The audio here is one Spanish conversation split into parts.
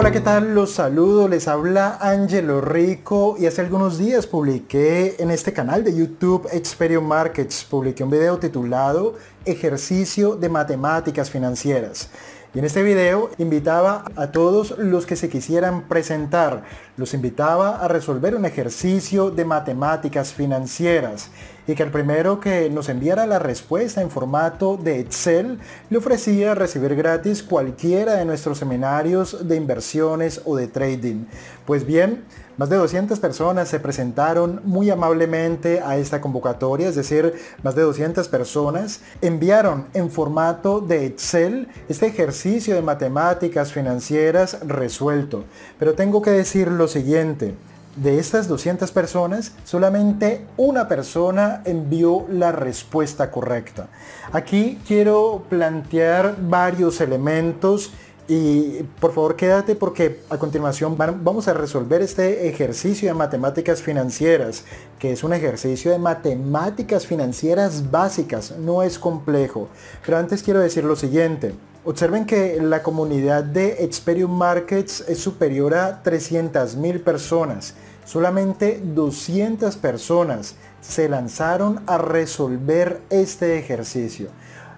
Hola, ¿qué tal? Los saludo, les habla Anyelo Rico y hace algunos días publiqué en este canal de YouTube Experium Markets, publiqué un video titulado Ejercicio de Matemáticas Financieras. Y en este video invitaba a todos los que se quisieran presentar, los invitaba a resolver un ejercicio de matemáticas financieras y que el primero que nos enviara la respuesta en formato de Excel le ofrecía recibir gratis cualquiera de nuestros seminarios de inversiones o de trading. Pues bien, más de 200 personas se presentaron muy amablemente a esta convocatoria, es decir, más de 200 personas enviaron en formato de Excel este ejercicio de matemáticas financieras resuelto. Pero tengo que decir lo siguiente. De estas 200 personas, solamente una persona envió la respuesta correcta. Aquí quiero plantear varios elementos y por favor quédate porque a continuación vamos a resolver este ejercicio de matemáticas financieras, que es un ejercicio de matemáticas financieras básicas, no es complejo. Pero antes quiero decir lo siguiente. Observen que la comunidad de Experium Markets es superior a 300.000 personas. Solamente 200 personas se lanzaron a resolver este ejercicio.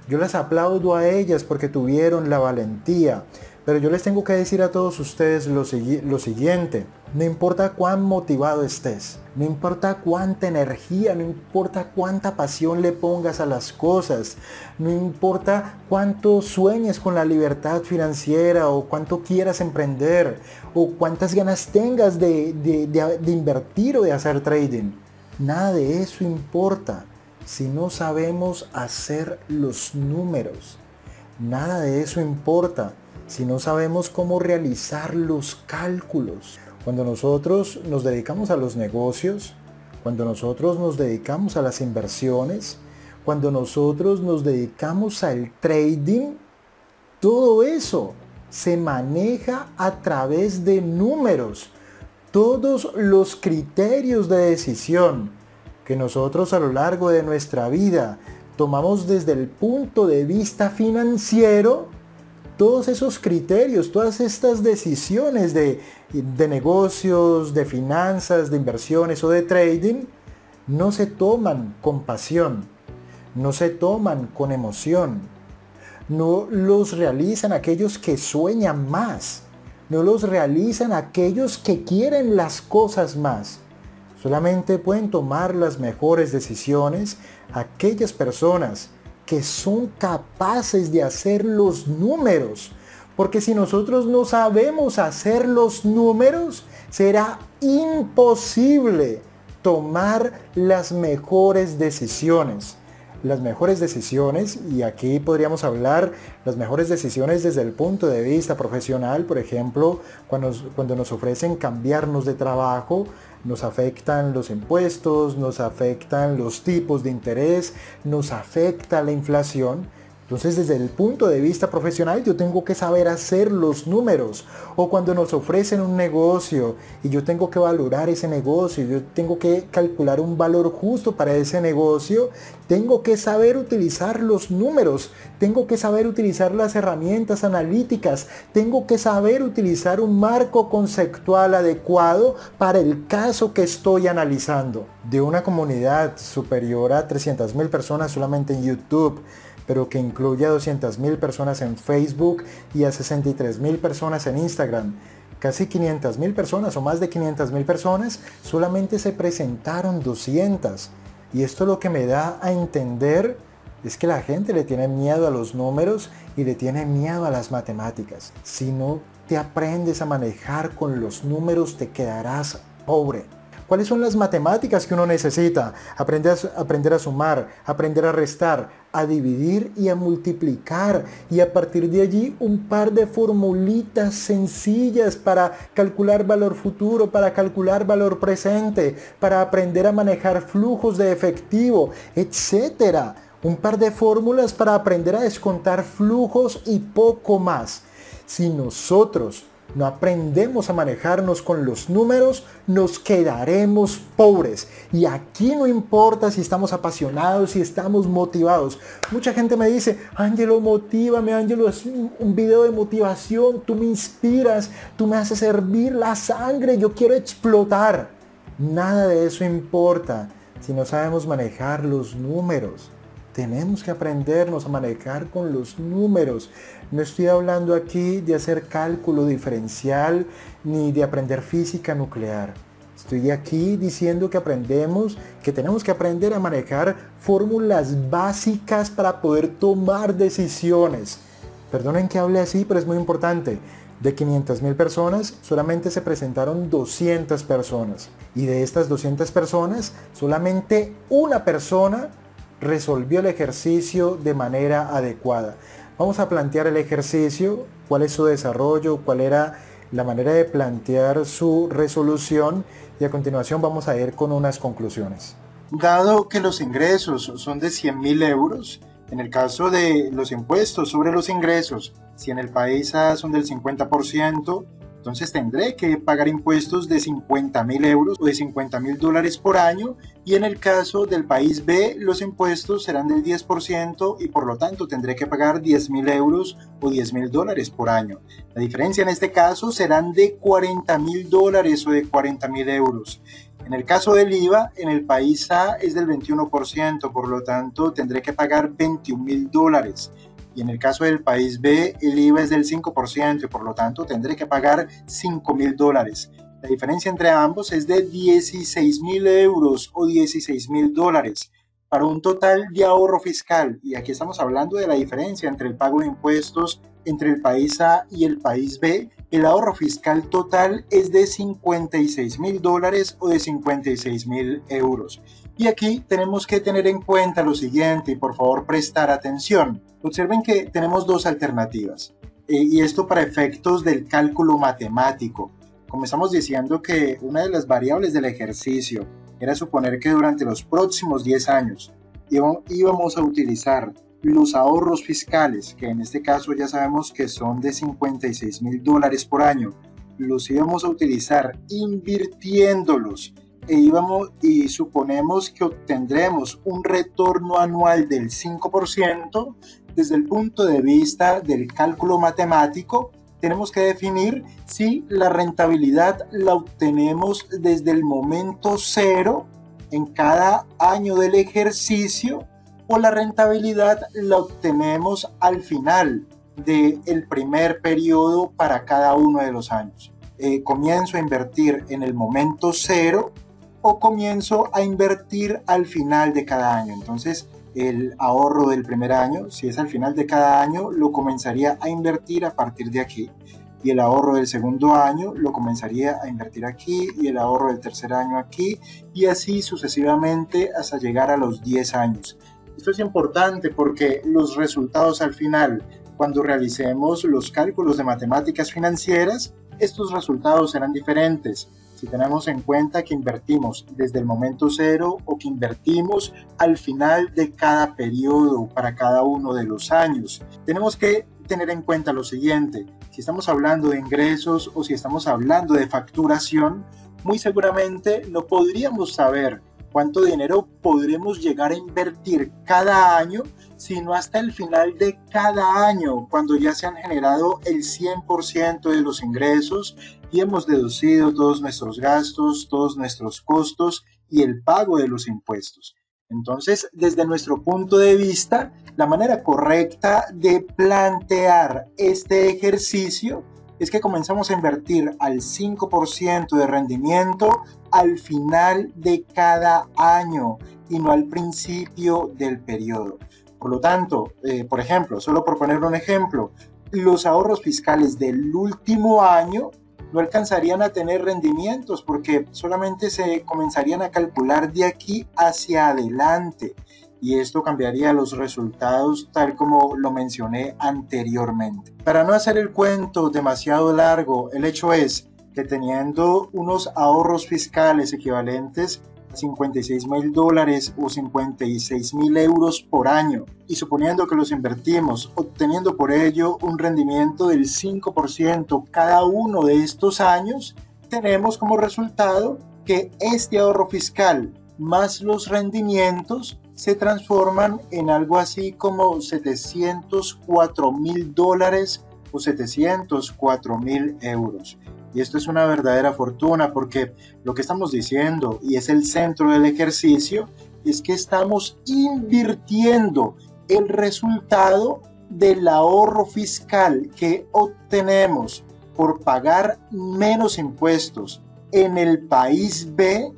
Yo las aplaudo a ellas porque tuvieron la valentía. Pero yo les tengo que decir a todos ustedes lo siguiente. No importa cuán motivado estés, no importa cuánta energía, no importa cuánta pasión le pongas a las cosas, no importa cuánto sueñes con la libertad financiera o cuánto quieras emprender o cuántas ganas tengas de invertir o de hacer trading. Nada de eso importa si no sabemos hacer los números. Nada de eso importa si no sabemos cómo realizar los cálculos. Cuando nosotros nos dedicamos a los negocios, cuando nosotros nos dedicamos a las inversiones, cuando nosotros nos dedicamos al trading, todo eso se maneja a través de números. Todos los criterios de decisión que nosotros a lo largo de nuestra vida tomamos desde el punto de vista financiero, todos esos criterios, todas estas decisiones de negocios, de finanzas, de inversiones o de trading, no se toman con pasión, no se toman con emoción, no los realizan aquellos que sueñan más, no los realizan aquellos que quieren las cosas más. Solamente pueden tomar las mejores decisiones aquellas personas que son capaces de hacer los números. Porque si nosotros no sabemos hacer los números, será imposible tomar las mejores decisiones. Las mejores decisiones, y aquí podríamos hablar las mejores decisiones desde el punto de vista profesional, por ejemplo, cuando nos ofrecen cambiarnos de trabajo, nos afectan los impuestos, nos afectan los tipos de interés, nos afecta la inflación. Entonces, desde el punto de vista profesional, yo tengo que saber hacer los números. O cuando nos ofrecen un negocio y yo tengo que valorar ese negocio, yo tengo que calcular un valor justo para ese negocio, tengo que saber utilizar los números, tengo que saber utilizar las herramientas analíticas, tengo que saber utilizar un marco conceptual adecuado para el caso que estoy analizando. De una comunidad superior a 300.000 personas solamente en YouTube, pero que incluye a 200.000 personas en Facebook y a 63.000 personas en Instagram. Casi 500.000 personas o más de 500.000 personas, solamente se presentaron 200. Y esto lo que me da a entender es que la gente le tiene miedo a los números y le tiene miedo a las matemáticas. Si no te aprendes a manejar con los números, te quedarás pobre. ¿Cuáles son las matemáticas que uno necesita? Aprender a sumar, aprender a restar, a dividir y a multiplicar. Y a partir de allí un par de formulitas sencillas para calcular valor futuro, para calcular valor presente, para aprender a manejar flujos de efectivo, etc. Un par de fórmulas para aprender a descontar flujos y poco más. Si nosotros no aprendemos a manejarnos con los números, nos quedaremos pobres. Y aquí no importa si estamos apasionados, si estamos motivados. Mucha gente me dice, Anyelo, motívame, Anyelo, es un video de motivación, tú me inspiras, tú me haces hervir la sangre, yo quiero explotar. Nada de eso importa si no sabemos manejar los números. Tenemos que aprendernos a manejar con los números. No estoy hablando aquí de hacer cálculo diferencial ni de aprender física nuclear. Estoy aquí diciendo que tenemos que aprender a manejar fórmulas básicas para poder tomar decisiones. Perdonen que hable así, pero es muy importante. De 500.000 personas, solamente se presentaron 200 personas. Y de estas 200 personas, solamente una persona resolvió el ejercicio de manera adecuada. Vamos a plantear el ejercicio, cuál es su desarrollo, cuál era la manera de plantear su resolución, y a continuación vamos a ir con unas conclusiones. Dado que los ingresos son de 100.000 euros, en el caso de los impuestos sobre los ingresos, si en el país son del 50%, entonces tendré que pagar impuestos de 50.000 euros o de 50.000 dólares por año, y en el caso del país B los impuestos serán del 10% y por lo tanto tendré que pagar 10.000 euros o 10.000 dólares por año. La diferencia en este caso serán de 40.000 dólares o de 40.000 euros. En el caso del IVA, en el país A es del 21%, por lo tanto tendré que pagar 21.000 dólares. Y en el caso del país B, el IVA es del 5% y por lo tanto tendré que pagar 5.000 dólares. La diferencia entre ambos es de 16.000 euros o 16.000 dólares para un total de ahorro fiscal. Y aquí estamos hablando de la diferencia entre el pago de impuestos entre el país A y el país B. El ahorro fiscal total es de 56.000 dólares o de 56.000 euros. Y aquí tenemos que tener en cuenta lo siguiente, y por favor prestar atención. Observen que tenemos dos alternativas, y esto para efectos del cálculo matemático. Comenzamos diciendo que una de las variables del ejercicio era suponer que durante los próximos 10 años íbamos a utilizar los ahorros fiscales, que en este caso ya sabemos que son de 56.000 dólares por año, los íbamos a utilizar invirtiéndolos y suponemos que obtendremos un retorno anual del 5%. Desde el punto de vista del cálculo matemático, tenemos que definir si la rentabilidad la obtenemos desde el momento cero en cada año del ejercicio o la rentabilidad la obtenemos al final del primer periodo para cada uno de los años. Comienzo a invertir en el momento cero o comienzo a invertir al final de cada año. Entonces el ahorro del primer año, si es al final de cada año, lo comenzaría a invertir a partir de aquí. Y el ahorro del segundo año lo comenzaría a invertir aquí, y el ahorro del tercer año aquí, y así sucesivamente hasta llegar a los 10 años. Esto es importante porque los resultados al final, cuando realicemos los cálculos de matemáticas financieras, estos resultados serán diferentes. Si tenemos en cuenta que invertimos desde el momento cero o que invertimos al final de cada periodo para cada uno de los años, tenemos que tener en cuenta lo siguiente. Si estamos hablando de ingresos o si estamos hablando de facturación, muy seguramente no podríamos saber cuánto dinero podremos llegar a invertir cada año, sino hasta el final de cada año, cuando ya se han generado el 100% de los ingresos y hemos deducido todos nuestros gastos, todos nuestros costos y el pago de los impuestos. Entonces, desde nuestro punto de vista, la manera correcta de plantear este ejercicio es que comenzamos a invertir al 5% de rendimiento al final de cada año y no al principio del periodo. Por lo tanto, por ejemplo, solo por poner un ejemplo, los ahorros fiscales del último año no alcanzarían a tener rendimientos porque solamente se comenzarían a calcular de aquí hacia adelante, y esto cambiaría los resultados tal como lo mencioné anteriormente. Para no hacer el cuento demasiado largo, el hecho es que teniendo unos ahorros fiscales equivalentes $56.000 o €56.000 por año, y suponiendo que los invertimos, obteniendo por ello un rendimiento del 5% cada uno de estos años, tenemos como resultado que este ahorro fiscal más los rendimientos se transforman en algo así como $704.000 o €704.000. Y esto es una verdadera fortuna, porque lo que estamos diciendo, y es el centro del ejercicio, es que estamos invirtiendo el resultado del ahorro fiscal que obtenemos por pagar menos impuestos en el país B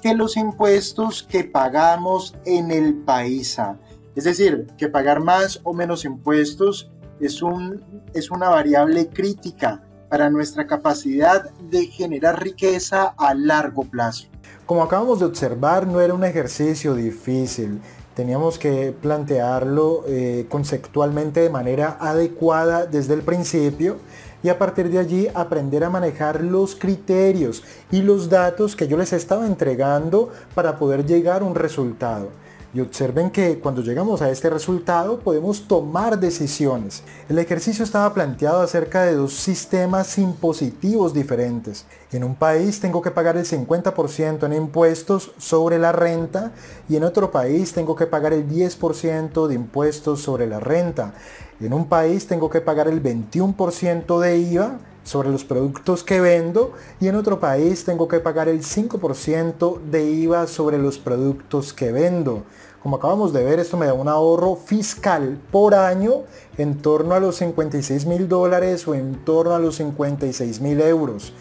que los impuestos que pagamos en el país A. Es decir, que pagar más o menos impuestos es una variable crítica para nuestra capacidad de generar riqueza a largo plazo. Como acabamos de observar, no era un ejercicio difícil. Teníamos que plantearlo conceptualmente de manera adecuada desde el principio, y a partir de allí aprender a manejar los criterios y los datos que yo les estaba entregando para poder llegar a un resultado. Y observen que cuando llegamos a este resultado podemos tomar decisiones. El ejercicio estaba planteado acerca de dos sistemas impositivos diferentes. En un país tengo que pagar el 50% en impuestos sobre la renta, y en otro país tengo que pagar el 10% de impuestos sobre la renta. En un país tengo que pagar el 21% de IVA sobre los productos que vendo, y en otro país tengo que pagar el 5% de IVA sobre los productos que vendo. Como acabamos de ver, esto me da un ahorro fiscal por año en torno a los $56.000 o en torno a los €56.000.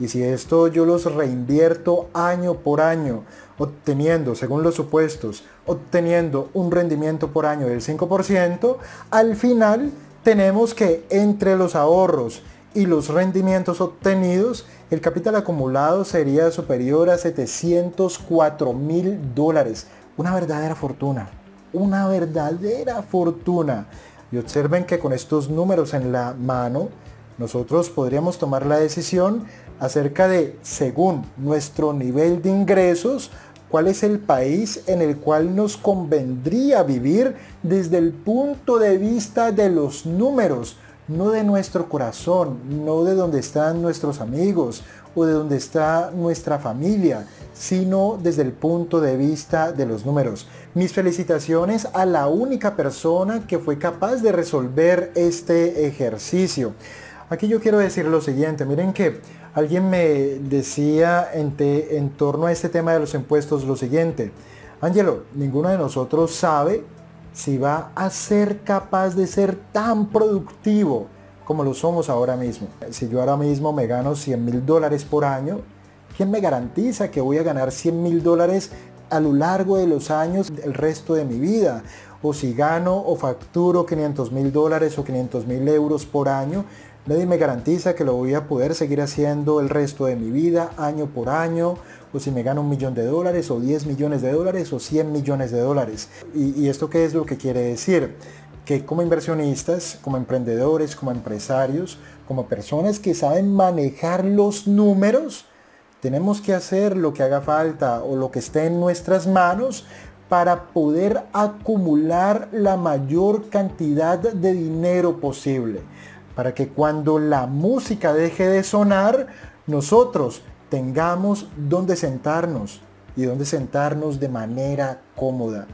Y si esto yo los reinvierto año por año, obteniendo, según los supuestos, obteniendo un rendimiento por año del 5%, al final tenemos que entre los ahorros y los rendimientos obtenidos, el capital acumulado sería superior a $704.000. Una verdadera fortuna, una verdadera fortuna. Y observen que con estos números en la mano, nosotros podríamos tomar la decisión acerca de, según nuestro nivel de ingresos, cuál es el país en el cual nos convendría vivir desde el punto de vista de los números. No de nuestro corazón, no de donde están nuestros amigos o de donde está nuestra familia, sino desde el punto de vista de los números. Mis felicitaciones a la única persona que fue capaz de resolver este ejercicio. Aquí yo quiero decir lo siguiente, miren que alguien me decía en torno a este tema de los impuestos lo siguiente: Anyelo, ninguno de nosotros sabe si va a ser capaz de ser tan productivo como lo somos ahora mismo. Si yo ahora mismo me gano $100.000 por año, ¿quién me garantiza que voy a ganar $100.000 a lo largo de los años, el resto de mi vida? O si gano o facturo $500.000 o €500.000 por año, nadie me garantiza que lo voy a poder seguir haciendo el resto de mi vida, año por año. O si me gano $1 millón o $10 millones o $100 millones. ¿Y esto qué es lo que quiere decir? Que como inversionistas, como emprendedores, como empresarios, como personas que saben manejar los números, tenemos que hacer lo que haga falta o lo que esté en nuestras manos para poder acumular la mayor cantidad de dinero posible, para que cuando la música deje de sonar, nosotros tengamos dónde sentarnos, y dónde sentarnos de manera cómoda.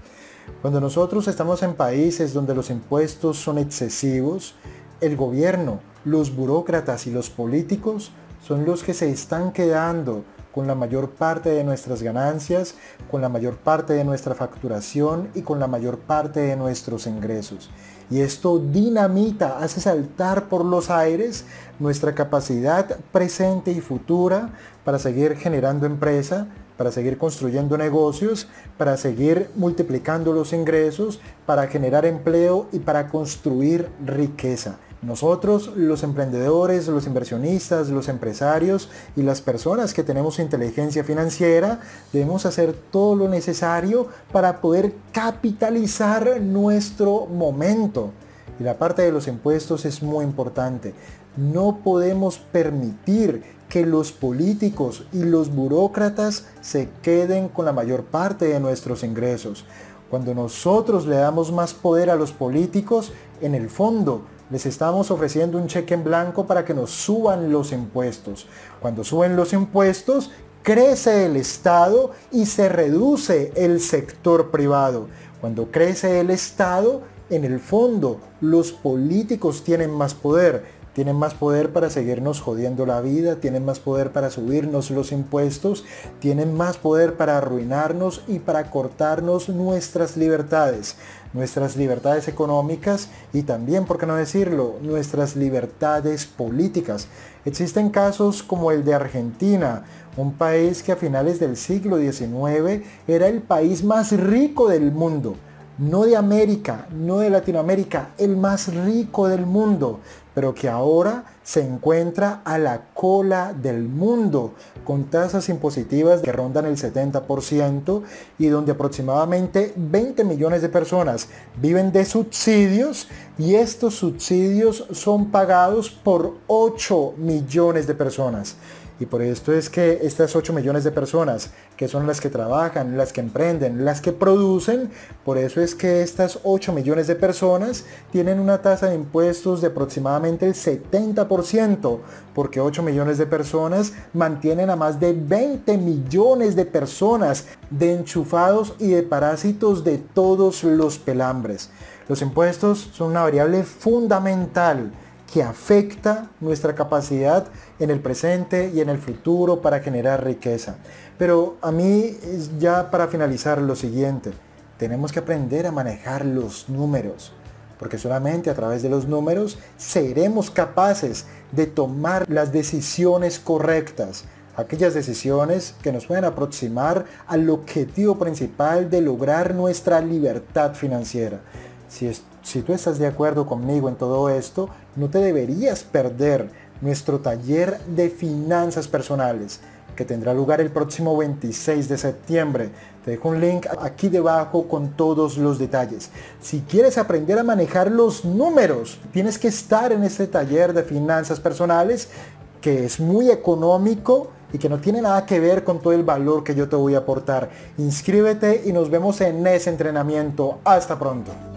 Cuando nosotros estamos en países donde los impuestos son excesivos, el gobierno, los burócratas y los políticos son los que se están quedando con la mayor parte de nuestras ganancias, con la mayor parte de nuestra facturación y con la mayor parte de nuestros ingresos. Y esto dinamita, hace saltar por los aires nuestra capacidad presente y futura para seguir generando empresa, para seguir construyendo negocios, para seguir multiplicando los ingresos, para generar empleo y para construir riqueza. Nosotros, los emprendedores, los inversionistas, los empresarios y las personas que tenemos inteligencia financiera, debemos hacer todo lo necesario para poder capitalizar nuestro momento. Y la parte de los impuestos es muy importante. No podemos permitir que los políticos y los burócratas se queden con la mayor parte de nuestros ingresos. Cuando nosotros le damos más poder a los políticos, en el fondo les estamos ofreciendo un cheque en blanco para que nos suban los impuestos. Cuando suben los impuestos, crece el Estado y se reduce el sector privado. Cuando crece el Estado, en el fondo, los políticos tienen más poder. Tienen más poder para seguirnos jodiendo la vida, tienen más poder para subirnos los impuestos, tienen más poder para arruinarnos y para cortarnos nuestras libertades económicas y también, por qué no decirlo, nuestras libertades políticas. Existen casos como el de Argentina, un país que a finales del siglo XIX era el país más rico del mundo. No de América, no de Latinoamérica, el más rico del mundo, pero que ahora se encuentra a la cola del mundo, con tasas impositivas que rondan el 70% y donde aproximadamente 20 millones de personas viven de subsidios, y estos subsidios son pagados por 8 millones de personas. Y por esto es que estas 8 millones de personas, que son las que trabajan, las que emprenden, las que producen, por eso es que estas 8 millones de personas tienen una tasa de impuestos de aproximadamente el 70%, porque 8 millones de personas mantienen a más de 20 millones de personas de enchufados y de parásitos de todos los pelambres. Los impuestos son una variable fundamental que afecta nuestra capacidad en el presente y en el futuro para generar riqueza. Pero a mí, ya para finalizar, lo siguiente: tenemos que aprender a manejar los números, porque solamente a través de los números seremos capaces de tomar las decisiones correctas, aquellas decisiones que nos pueden aproximar al objetivo principal de lograr nuestra libertad financiera. Si tú estás de acuerdo conmigo en todo esto, no te deberías perder nuestro taller de finanzas personales, que tendrá lugar el próximo 26 de septiembre. Te dejo un link aquí debajo con todos los detalles. Si quieres aprender a manejar los números, tienes que estar en este taller de finanzas personales, que es muy económico y que no tiene nada que ver con todo el valor que yo te voy a aportar. Inscríbete y nos vemos en ese entrenamiento. Hasta pronto.